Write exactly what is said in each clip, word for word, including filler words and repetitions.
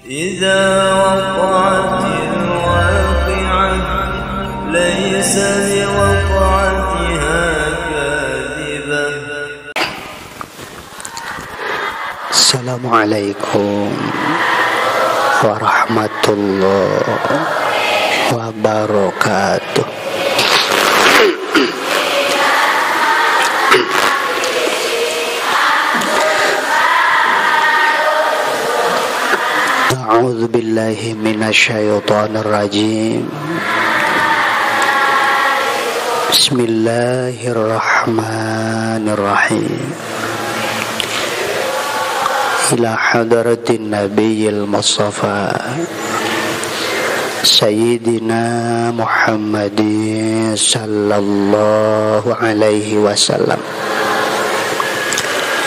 إذا وقعت الواقعة ليس لوقعتها كاذبة. السلام عليكم ورحمة الله وبركاته. أعوذ بالله من الشيطان الرجيم. بسم الله الرحمن الرحيم. إلى حضرة النبي المصطفى سيدنا محمد صلى الله عليه وسلم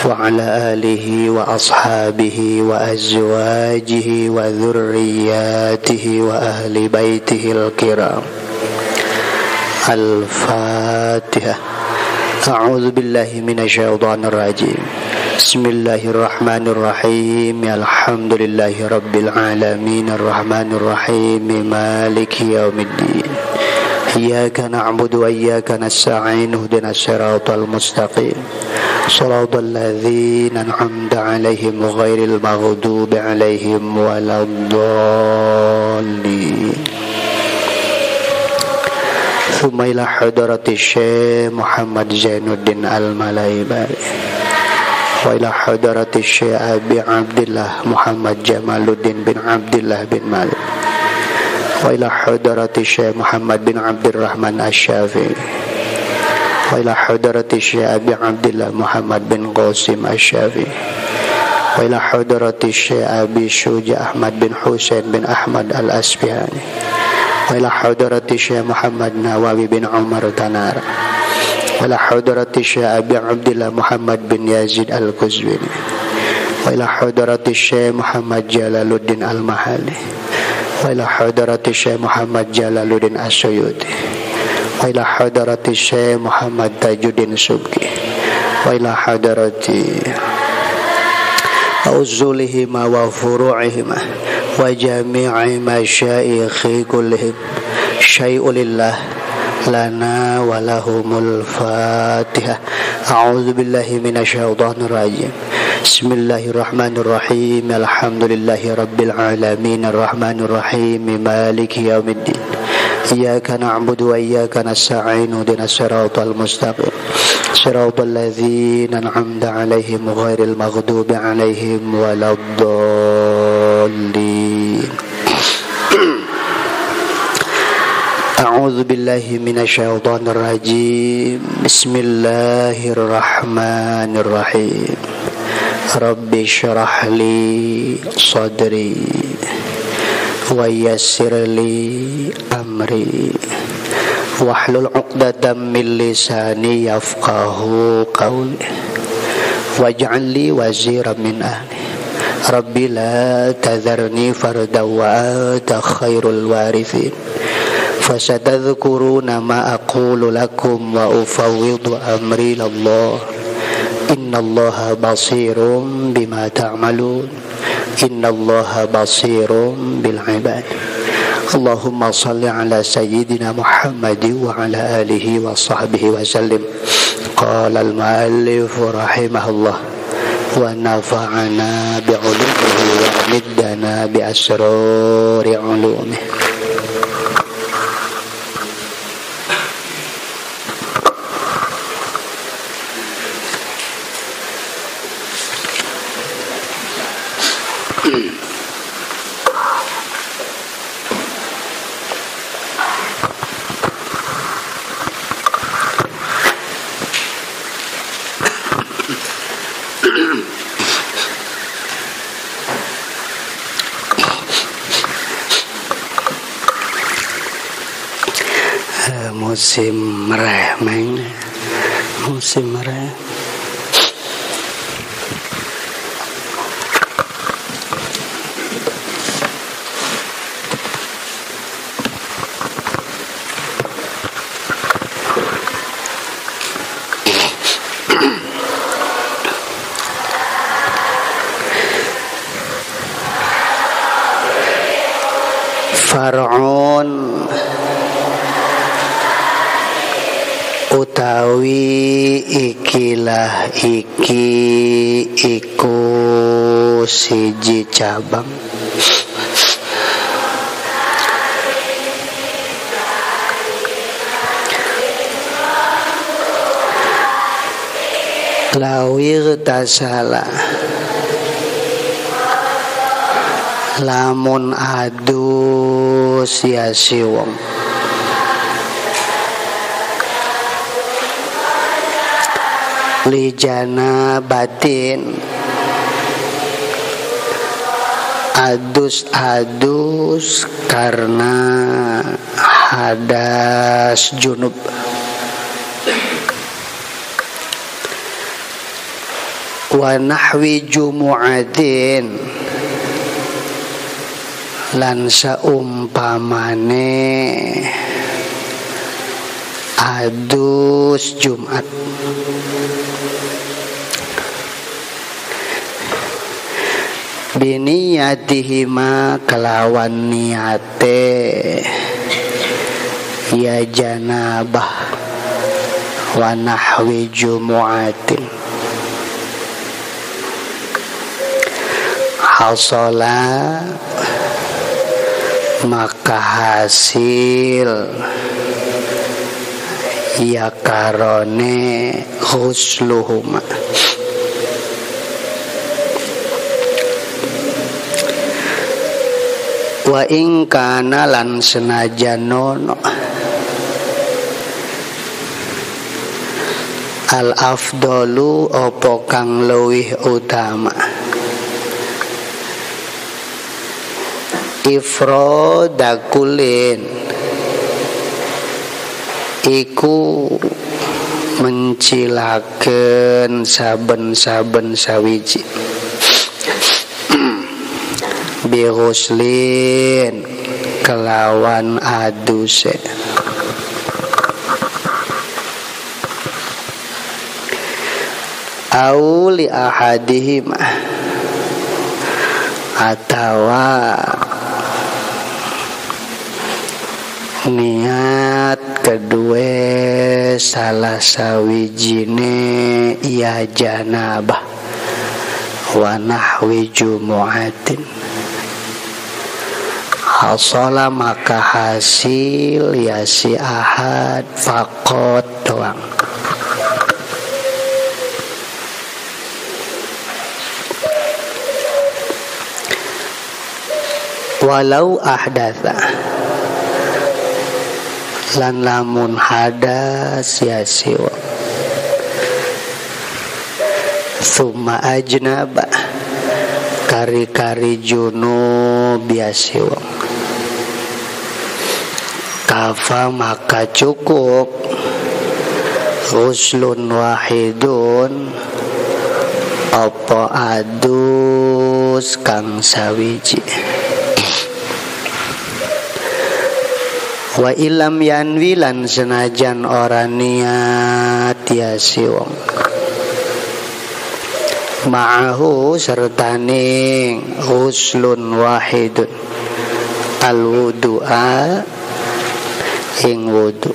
وعلى آله وأصحابه وأزواجه وذرياته وأهل بيته الكرام. الفاتحة. أعوذ بالله من الشيطان الرجيم. بسم الله الرحمن الرحيم. الحمد لله رب العالمين الرحمن الرحيم مالك يوم الدين. إياك نعبد وإياك نستعين اهدنا الصراط المستقيم صراط الذين أنعمت عليهم غير المغضوب عليهم ولا الضالين. ثم إلى حضرة الشيخ محمد زين الدين الملايبري وإلى حضرة الشيخ أبي عبد الله محمد جمال الدين بن عبد الله بن مالك وإلى حضرة الشيخ محمد بن عبد الرحمن الشافعي وإلى حضرة الشيخ أبي عبد الله محمد بن قاسم الشافعي وإلى حضرة الشيخ أبي شجاع أحمد بن حسين بن أحمد الأسبهاني وإلى حضرة الشيخ محمد نواوي بن عمر تنار وإلى حضرة الشيخ أبي عبد الله محمد بن يزيد القزويني وإلى حضرة الشيخ محمد جلال الدين المحلي وإلى حضرة الشيخ محمد جلال الدين السيوطي وإلى حضرة الشيخ محمد تاج الدين سبكي وإلى حضرة أصولهما وفروعهما وجميع مشايخ كلهم شيء لله لنا ولهم. الفاتحة. أعوذ بالله من الشيطان الرجيم. بسم الله الرحمن الرحيم. الحمد لله رب العالمين الرحمن الرحيم مالك يوم الدين. إياك نعبد وإياك نستعين اهدنا الصراط المستقيم صراط الذين أنعمت عليهم غير المغضوب عليهم ولا الضالين. أعوذ بالله من الشيطان الرجيم. بسم الله الرحمن الرحيم. رب اشرح لي صدري ويسر لي أمري واحلل عقدة من لساني يفقه قولي واجعل لي وزيرا من أهلي ربي لا تذرني فردا وأنت خير الوارثين. فستذكرون ما أقول لكم وأفوض أمري إلى الله إن الله بصير بما تعملون. إن الله بصير بالعباد. اللهم صل على سيدنا محمد وعلى آله وصحبه وسلم. قال المؤلف رحمه الله ونفعنا بعلومه ومدنا بأسرار علومه. Musim remeng, musim remeng. Far'un utawi ikilah iki iku siji cabang. Lawir tasala lamun adu sia si wong lijana batin adus-adus karena hadas junub. Wa nahwi jumu'atin lan saumpamane adus Jumat. Biniyatihima kelawan niate ya janabah wa nahwi jumu'atin hasala maka hasil ya karone husluhuma wa in kana lan senajan ono al afdalu opo kang luwih utama ifrodakulin iku mencilakan saben-saben sawiji bihuslin kelawan aduse au li ahadihim atawa niat kedua salah sawijine ya janabah wa nahwi jumu'atin hasala maka hasil ya si ahad fakot doang. Walau ahdatha lan lamun hadas ya siwa summa ajnaba kari-kari junub ya siwa kafa maka cukup ghuslun wahidun apa adus kang sawiji. Wa ilam yanwi lan senajan ora niat ya si wong ma'ahu sertaning huslun wahidun al wudu'a ing wudu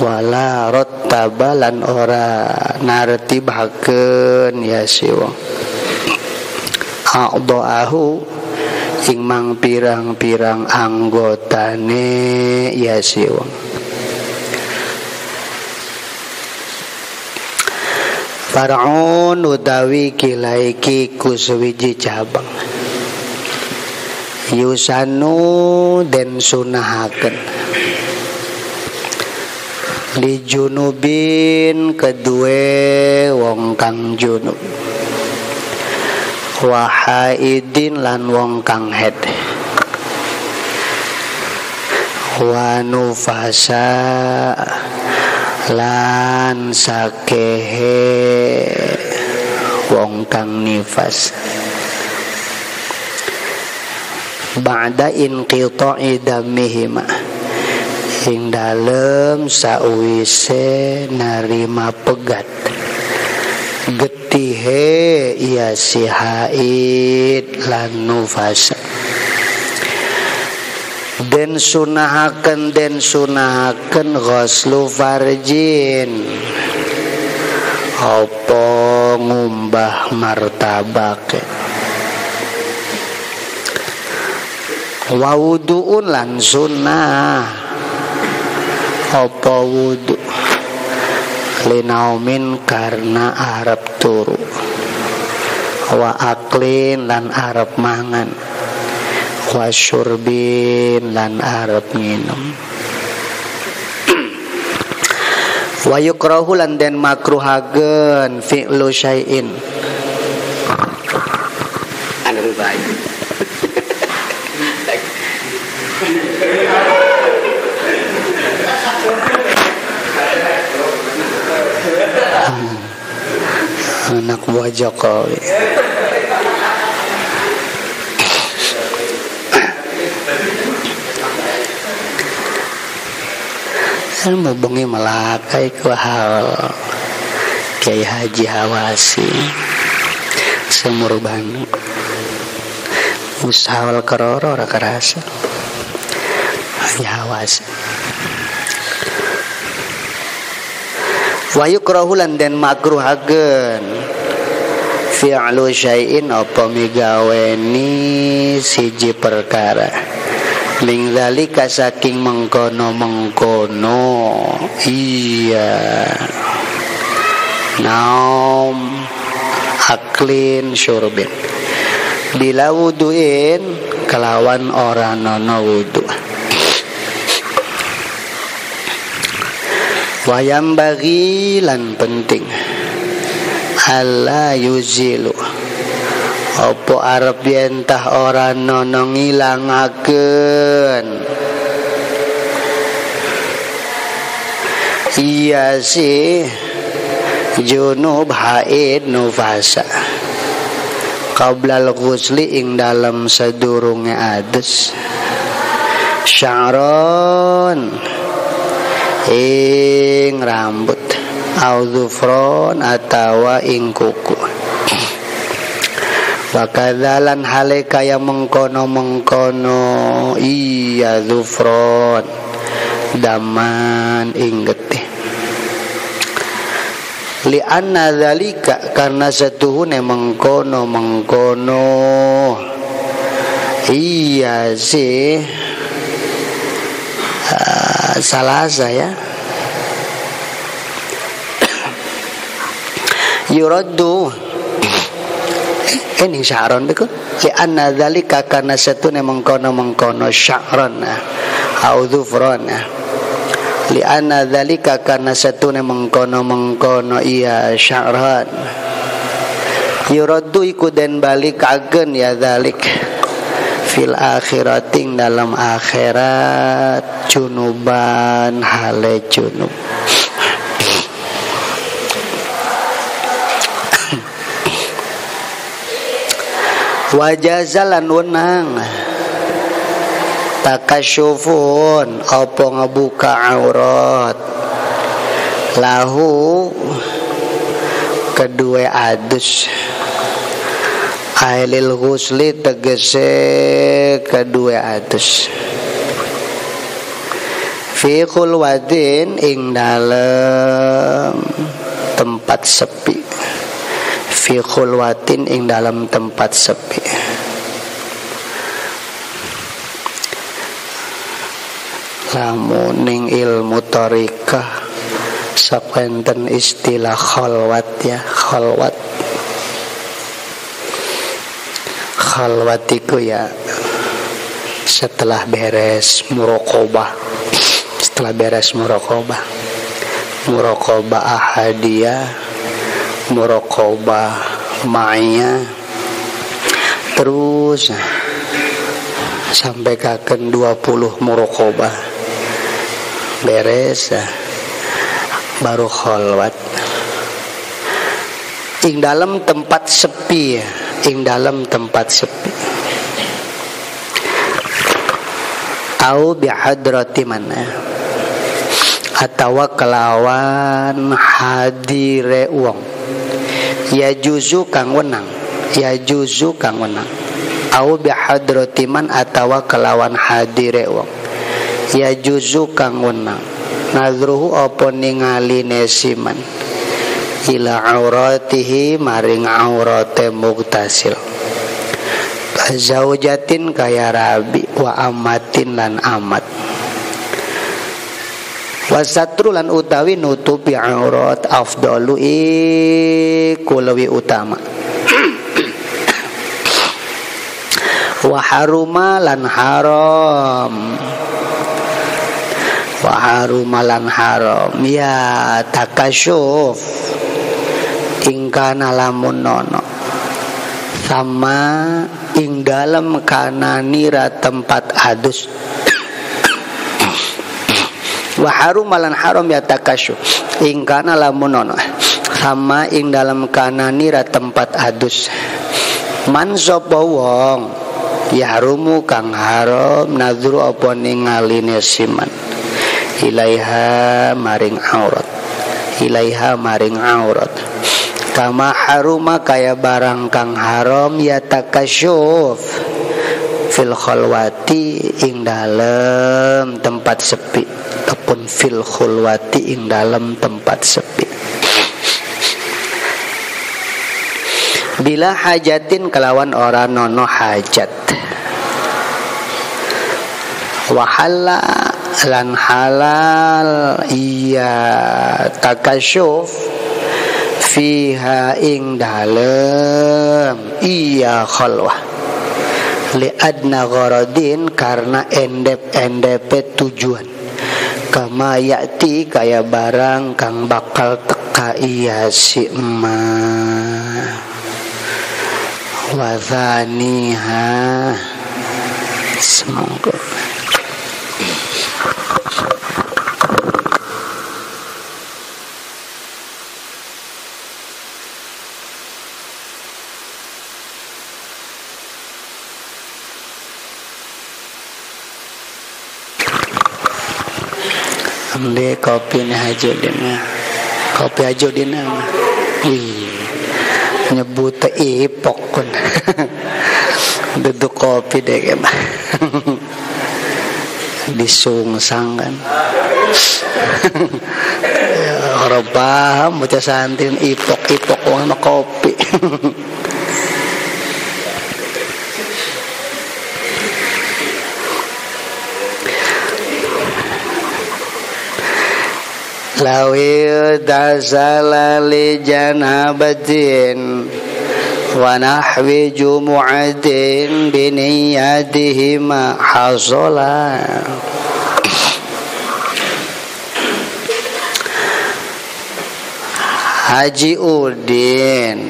wala rattaba lan ora nartibakeun ya si wong a'dha'ahu sing mang pirang-pirang anggotane ya si wong Far'un utawi kilaiki kuswiji cabang yusanu den sunahaken li junubin kedue wong kang junub wahaidin lan wong kang haid wa nufasa lan sakehe wong kang nifas ba'da inqita'i damihima ing dalem sawise narima pegat get tihe ya si haid lan nufas. Den sunahaken den sunahaken ghuslu farjin. Apa ngumbah martabak. Wa wudu'un lan sunnah. Apa wudu? Linaumin karena arab turu. Wa aklin lan arab mangan. Wa syurbin lan arab minum. Wa yukrahu lan den makruhagen fi'lu syai'in. Anu baik. Anak buah Jokowi. Saya mau bengi melakai ke hal Kiai Haji Hawasi Semur Bandung Usahawal keroro raka rasa Haji Hawasi Wayu kerohulan dan makruhagen fi'lu syai'in apa migaweni siji perkara ling zalika saking mengkono-mengkono iya naum aklin syurbin bila wuduin kelawan orang nono wudu. Wayam bagi lan penting Allah yuzilu opo arep entah orang nono ngilangaken iya sih junub haid nufasa qablal ghusli ing dalam sedurunge ades sya'ron ing rambut auzufron atawa ing kuku wakadalan hale kaya mengkono-mengkono iya zufron daman ing getih li'anna zalika karena setuhune mengkono-mengkono iya sih Uh, salah saya yuraddu ini sya'ron beku li anna dzalika kana satune mengkono-mengkono sya'ron au dzufron li anna dzalika kana satune mengkono-mengkono iya sya'ron yuraddu iku den balik agen ya dzalik fil akhirating dalam akhirat junuban hale junub wajazalan wenang takasyufun apa ngebuka aurat lahu kedue adus ahlil ghusli tegese kedua atus fi khulwatin ing dalam tempat sepi fi khulwatin ing dalam tempat sepi lamun ing ilmu tharikah sapenten istilah kholwat ya kholwat khalwatiku ya setelah beres muraqabah setelah beres muraqabah muraqabah ahadiyah muraqabah ma'iyah terus sampai kaken dua puluh muraqabah beres baru khalwat ing dalam tempat sepi ya ing dalam tempat sepi au bihadrati mana atawa kelawan hadire wong ya juzu kang wenang, ya juzu kang wenang. Au bihadrati man atawa kelawan hadire wong. Ya juzu kang wenang. Nazruhu apa ningali nesiman. Ila auratihi maring aurate muktasil. Zaujatin kaya rabi wa amatin lan amat. Wasatrulan utawi nutupi aurat afdalu ikulawi utama. Waharuma lan haram. Waharuma lan haram. Ya takasyuf ingkana lamun nono. Sama ing dalam kananira tempat adus. Waharum malan haram ya takasyu ing kana lamunono sama ing dalam kananira tempat adus man sapa wong ya harumu kang haram nazru apa ningali siman ilaiha maring aurat ilaiha maring aurat kama haruma kaya barang kang haram ya takasyuf fil khalwati ing dalem tempat sepi ataupun fil khulwati ing dalem tempat sepi bila hajatin kelawan ora nono hajat wahalla lan halal iya takasyuf fiha ing dalem iya khalwah liadna gharadin karena endep-endepe tujuan kama yakti kaya barang kang bakal teka iya si ma wazaniha semangka ambil kopi ni Hajudin kopi Hajudin wih nyebut ipok kun duduk kopi deh kemah disungsang kan orang paham baca santin ipok-ipok orang sama kopi Lawil tasala li janabatin wa nahwi jumu'atin biniyatihima hasala Haji Udin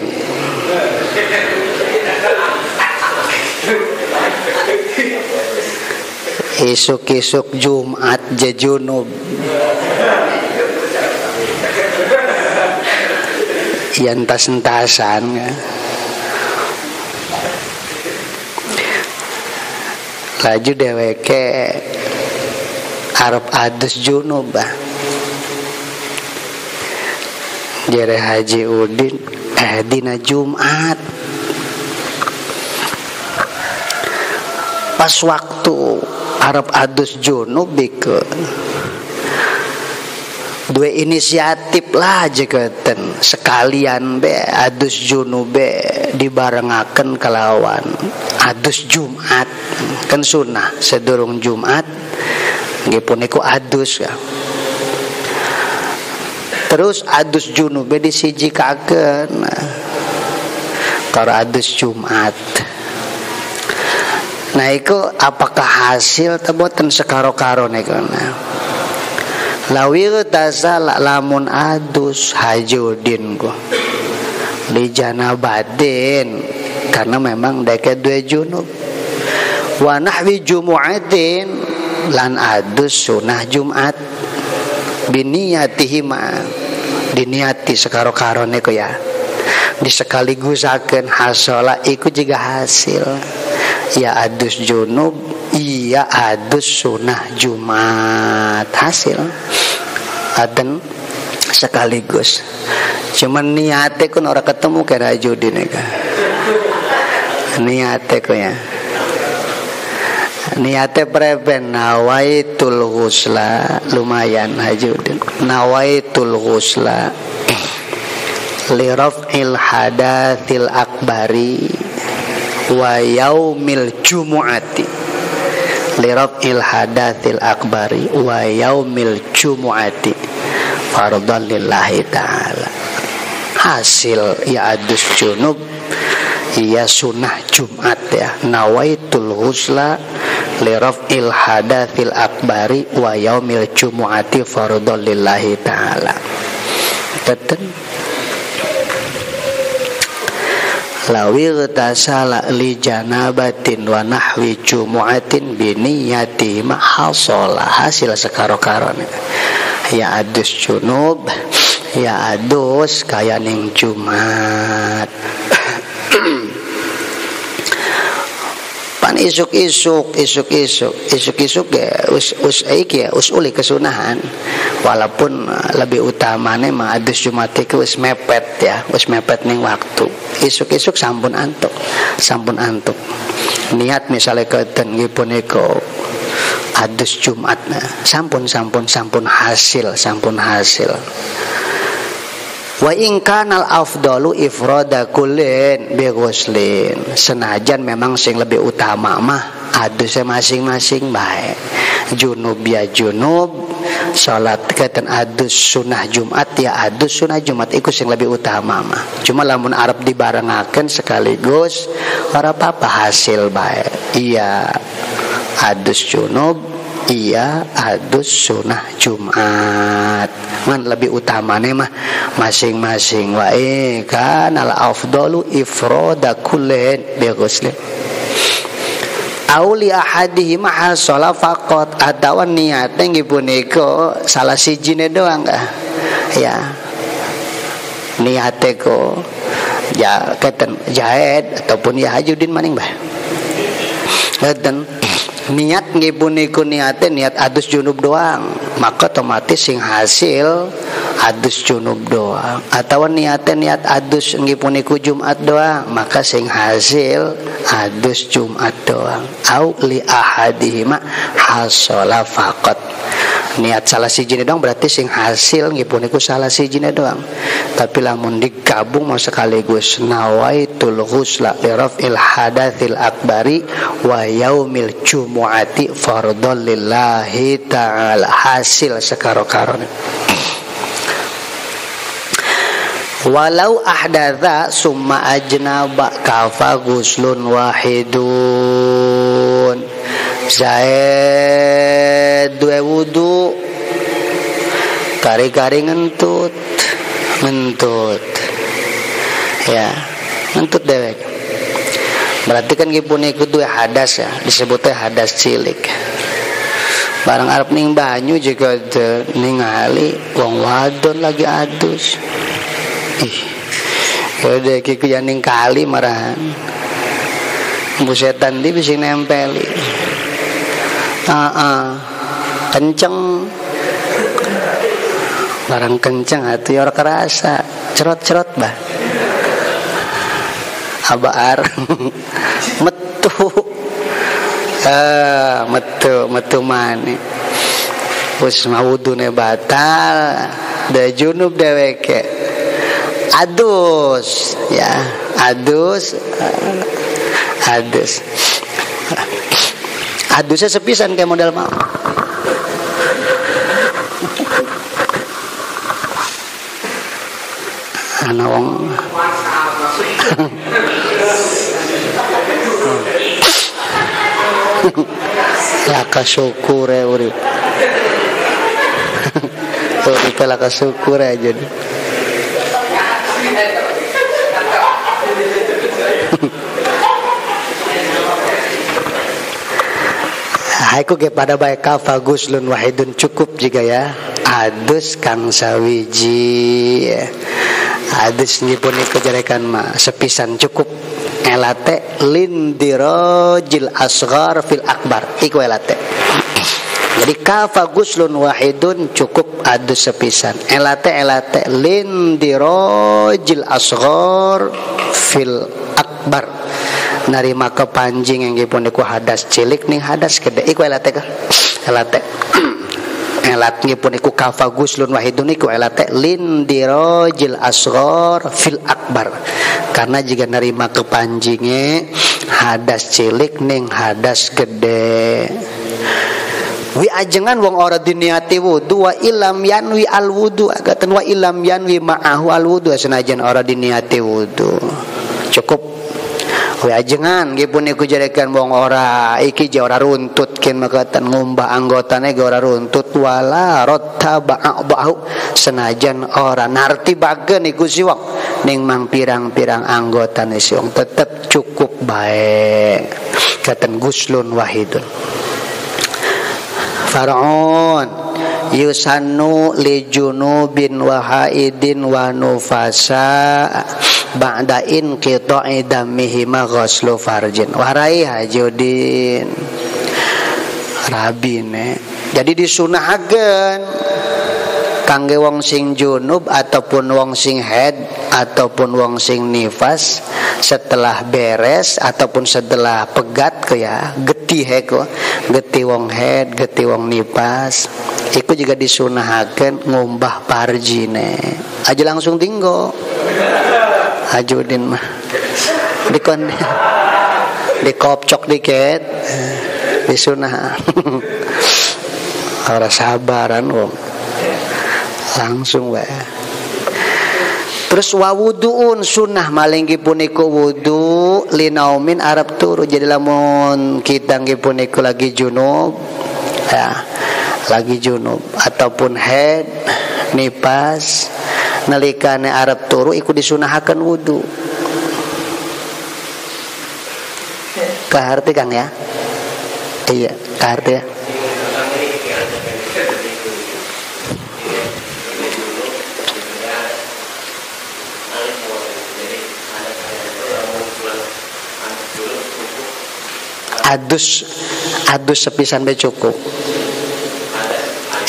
isuk-isuk Jumat jejunub yang tas-entasan laju dheweke arep adus junub jere Haji Udin eh dina Jumat pas waktu arep adus junub bike dua inisiatif lah jeketen sekalian be adus junube dibarengaken kelawan adus Jumat kan sunnah sedurung Jumat nggih puniku adus ya. Terus adus junube disijikaken karo adus Jumat. Nah itu apakah hasil ta boten sekaro-karo niku. Lawir tasala lamun adus Hajudin ku li janabatin karena memang deket dua junub wa nahwi jumu'atin lan adus sunah Jumat biniyatihima diniati sekaro-karone ku ya disekaligusakeun hasala iku jiga hasil ya adus junub iya adus sunah Jumat hasil aden sekaligus. Cuman niate kun ora ketemu kira judi neka. Niate ku ya. Niate preben nawaitul ghusla, lumayan hajudin. Nawaitul ghusla li raf'il hadathil akbari wa yaumil jumu'ati. Li raf'il hadathil akbari wa yaumil jumu'ati fardhan lillahi ta'ala. Hasil ya adus junub, ya sunnah Jumat ya. Nawaitul ghusla liraf'il hadathil akbari wa yaumil jumu'ati fardhol lillahi ta'ala. Teten lawir tasala li janabatin wa nahwi jumu'atin biniyati mahasola. Hasil sekaro-karone ya adus junub, ya adus kayaning Jumat. Pan isuk-isuk, isuk-isuk, isuk-isuk ya, us us iki ya, us uli kesunahan. Walaupun lebih utamane mah adus Jumatiku us mepet ya, us mepet ning waktu. Isuk-isuk sampun antuk, sampun antuk. Niat misalnya keten gipuniko adus Jumat, sampun sampun sampun hasil, sampun hasil. Wa in kanal afdalu ifrada kullin bi ghuslin. Senajan memang sing lebih utama mah adusnya masing-masing baik. Junub ya junub, salat keten adus sunah Jumat ya adus sunah Jumat iku sing lebih utama mah. Cuma lamun arep dibarengaken sekaligus ora apa-apa, hasil baik. Iya adus junub, iya adus sunah Jumat. Man lebih utamane mah masing-masing wae kan al afdalu ifrada kullin bi ghusl auli ahadihi ma hasala faqat. Atawa niate nggih punika salah sijine doang kah ya, niate ko ya keten Jaid ataupun ya Hajudin maning bah keten. Niat ngibuniku niatnya niat adus junub doang, maka otomatis sing hasil adus junub doang. Atau niatnya niat adus ngibuniku Jumat doang, maka sing hasil adus Jumat doang. Au li ahadihima hasola faqat. Niat salah sijine doang berarti sing hasil ngibuniku salah sijine doang. Tapi lamun digabung mau sekaligus nawaitul ghusla li raf'il hadathil akbari wa yaumil jum mu'ati fardhol lillahi ta'ala. Hasil sekaro-karone. Walau ahdatha summa ajnaba kafa ghuslun wahidun. Zaid duwe wudu kari-kari ngentut ngentut ya ngentut dewek. Berarti kan gipun ikut dua hadas ya, disebutnya hadas cilik. Barang arep ning banyu juga ningali wong wadon lagi adus. Ih. Kode iki ya ning kali marahan. Busetan di bisa nempeli. Heeh. Kenceng. Barang kenceng hati ora kerasa, cerot-cerot bah. Abar metu ah metu metu mane wis maudune batal da junub dheweke adus ya adus adus adusnya sepisan kayak model mau ana wong laka syukure urip urip laka syukure jadi haiku ge pada bae kafa guslun wahidun, cukup juga ya adus kang sawiji. Hadis ini pun dikejarekan mah sepisan cukup elate lindirojil asghar fil akbar iku elate Jadi kafa guslun wahidun cukup adu sepisan. Elate elate lindirojil asghor fil akbar. Narima ke panjing yang gipun iku hadas cilik nih hadas gede. Iku elate kan? Elate. Elat gipun iku kafa guslun wahidun iku elate lindirojil asghor fil akbar. Karena jika narima ke panjingnya hadas cilik nih hadas gede. Wi ajengan wong ora diniati wudu wa ilam yanwi al wudu agatan wa ilam yanwi ma'ahu al wudu senajan ora diniati wudu cukup wi ajengan nggih puniku jarekan wong ora iki je ora runtut kin mekaten ngumbah anggotane ge ora runtut wala rattaba ba'u senajan ora narti bagen iku siwak ning mang pirang-pirang anggotane siwak tetep cukup bae katen guslun wahidun. Faraon yusannu li junubin wa haidin wa nufasa ba'da in qita'i dammihi ma ghuslu farjin warai hajudin rabine. Jadi disunahkeun kangge wong sing junub ataupun wong sing haid ataupun wong sing nifas setelah beres ataupun setelah pegat ke ya geti heko geti wong head geti wong nifas iku juga disunahkan ngumbah parjine aja langsung tinggo ajudin mah dikon dikopcok dikit disunah ora sabaran wong langsung wae. Terus wawuduun sunnah malinggi puniku wudu linaumin Arab turu. Jadi lamun kita nggih puniku lagi junub ya, lagi junub ataupun head nipas nalikane Arab turu iku disunahaken wudu. Kaharti Kang ya? Iya, kaharti ya. Adus adus sepisan be cukup.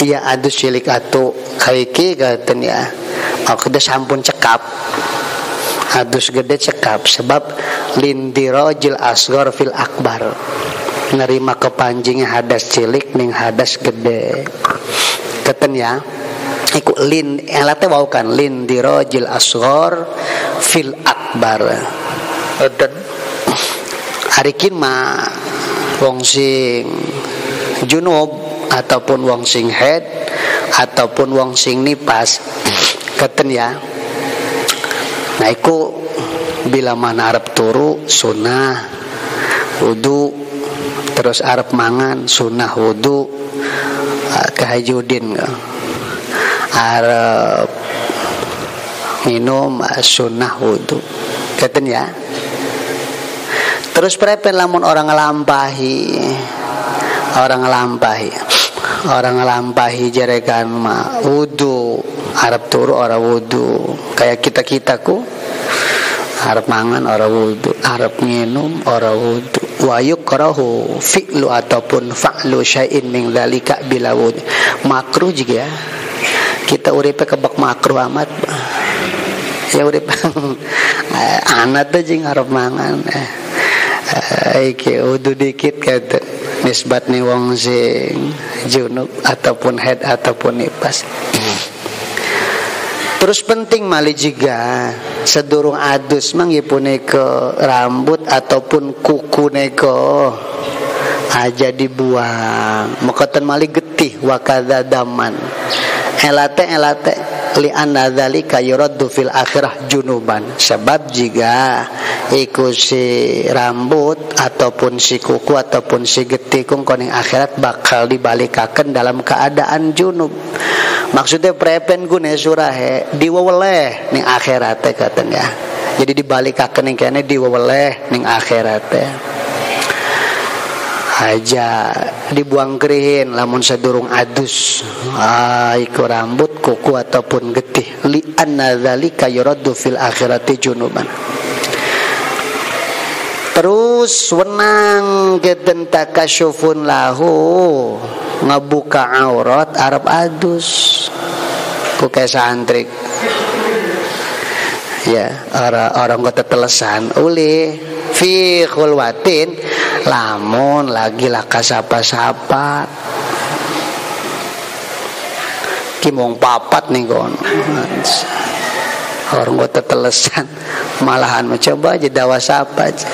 Iya adus cilik atu kaiki gaten ya. Aku udah sampun cekap. Adus gede cekap sebab lindirojil asghar fil akbar. Nerima kepanjingnya hadas cilik ning hadas gede. Gaten ya. Iku lin elate wau kan lindirojil asghar fil akbar. Eden harikin mah wong sing junub ataupun wong sing head ataupun wong sing nipas keten ya. Nah iku bila mana Arab turu sunah wudu terus Arab mangan sunah wudu tahajudin Arab minum sunah wudu keten ya. Terus prepen lamun orang ngelampahi orang ngelampahi orang ngelampahi jarekan mah wudu Arab turu orang wudu kayak kita-kitaku Arab mangan orang wudu Arab minum orang wudu wa yukrahu fi'lu ataupun fa'lu syai'in min dzalika bila wudu makruh juga ya kita uripe kebak makruh amat ya urip anak tuh jeung Arab mangan eh iki wudu dikit kata nisbat ni wong sing junub ataupun head ataupun nipas. Terus penting mali jiga sedurung adus mangipune ke rambut ataupun kuku neko aja dibuang mekaten mali getih wakadha daman elate elate li'anna dzalika yuraddu fil akhirah junuban sebab jika iku si rambut ataupun si kuku ataupun si getikung koning akhirat bakal dibalikaken dalam keadaan junub maksudnya prepen gune surahe diweweleh ning akhirat katen ya jadi dibalikaken ning kene diweweleh ning akhirat aja dibuang kerihin lamun sedurung adus ah, iku rambut kuku ataupun getih li'anna dzalika yuraddu fil akhirati junuban. Terus wenang geden takasyufun lahu ngebuka aurat arep adus kukai santrik ya orang-orang ketetelesan uli fi khulwatin lamun lagi laka sapa-sapa kimong papat nih kon orang ketetelesan malahan mencoba aja dawa sapa aja.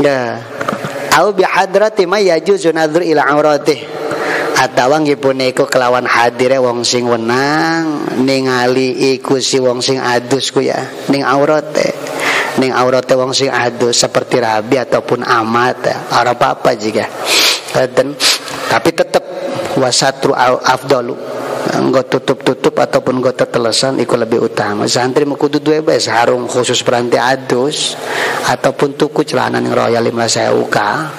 Ya, au bi hadrati ma yajuzu nadhur ila auratih. Atawa nggih punika kelawan hadire wong sing wenang ningali iku si wong sing adus ku ya, ning aurate. Ning aurate wong sing adus seperti Rabi ataupun Amat ya. Ora apa-apa juga. Tapi tetap wasatru afdalu. Engko tutup-tutup ataupun engko tetelesan iku lebih utama. Santri kudu duwe bae sarung khusus peranti adus ataupun tuku celana yang royal lima belas ribu ka.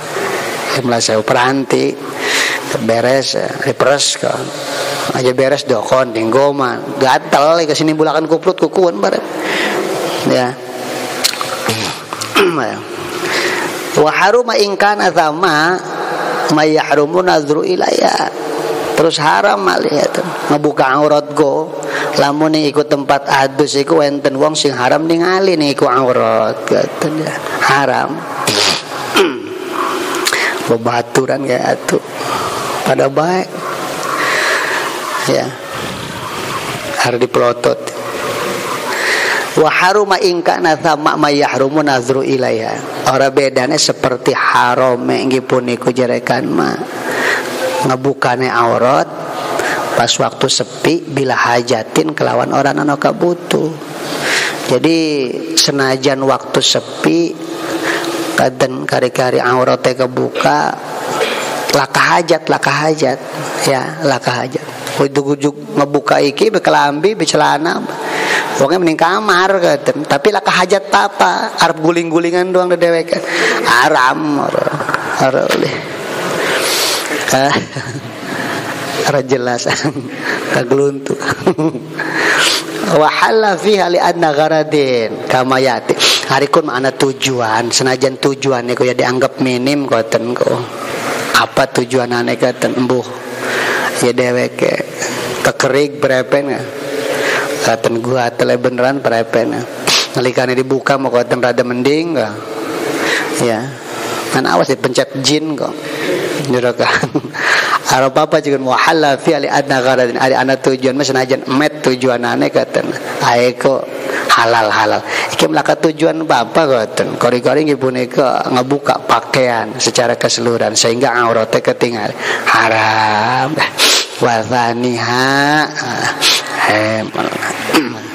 lima belas ribu peranti beres diperes kan. Aja beres dokon dinggoman. Gatel ke sini bulakan kuprut kukuan bareng. Ya. Wa haruma in kana sama may yahrumu nadru ilaya. Terus haram malih itu ngebuka aurat go lamun nih ikut tempat adus iku enten wong sing haram ningali nih iku aurat gitu ya haram bebaturan kayak itu pada baik ya harus dipelotot wa haruma in kana sama may yahrumu nazru ilaiha ora bedane seperti haram nggih puniku jerekan mah ngebukane aurat pas waktu sepi bila hajatin kelawan orang anu kabutuh. Jadi senajan waktu sepi kaden kari-kari aurat teh kebuka laka hajat laka hajat ya laka hajat. Ujuk-ujuk ngebuka iki bekelambi becelana wonge mending kamar kaden tapi laka hajat apa arep guling-gulingan doang dewekan haram ora oleh ora jelas kagluntu wa halla fiha li anna gharadin kama yati harikun ana tujuan senajan tujuannya kok ya dianggap minim koten kok apa tujuanane katen embuh ya dheweke kekerik brepen katen gua tele beneran brepen nalikane dibuka mau koten rada mending kok ya kan awas dipencet jin kok nyurakan arep apa juga muhalla fi ali adna gharadin ali ana tujuan mah senajan met tujuanane katen ae kok halal-halal iki melaka tujuan bapa katen kori-kori nggih punika ngebuka pakaian secara keseluruhan sehingga aurate ketinggalan haram wasaniha eh